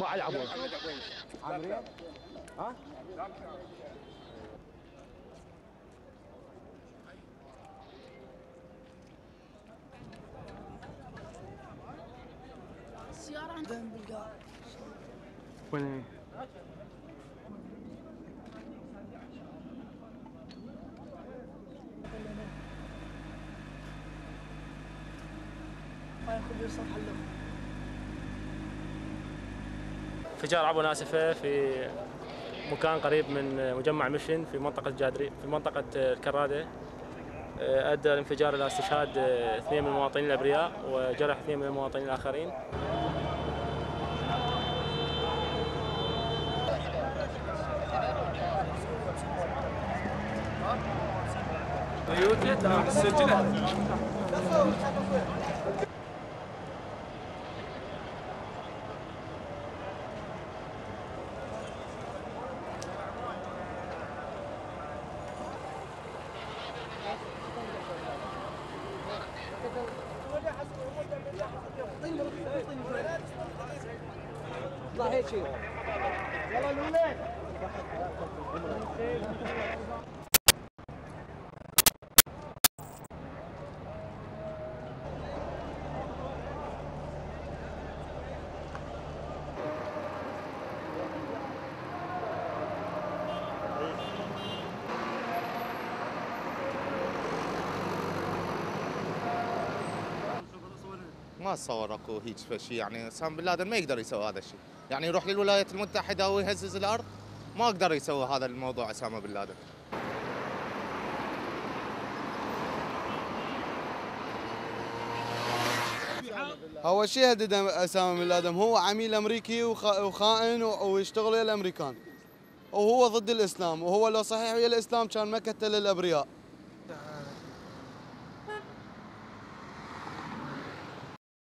مع العبود عامرين ها؟ السيارة عندهم بالقاع وين هي؟ انفجار عبوة ناسفة في مكان قريب من مجمع مشن في منطقة جادري في منطقة الكرادة أدى الانفجار إلى استشهاد 2 من المواطنين الأبرياء وجرح 2 من المواطنين الآخرين. ما اتصور اكو هيك شيء، يعني اسامه بن لادن ما يقدر يسوي هذا الشيء، يعني يروح للولايات المتحده ويهزز الارض، ما اقدر يسوي هذا الموضوع اسامه بن لادن. هو شيء هدد اسامه بن لادن، هو عميل امريكي وخائن ويشتغل ويا الامريكان. وهو ضد الاسلام، وهو لو صحيح ويا الاسلام كان ما كتل الابرياء.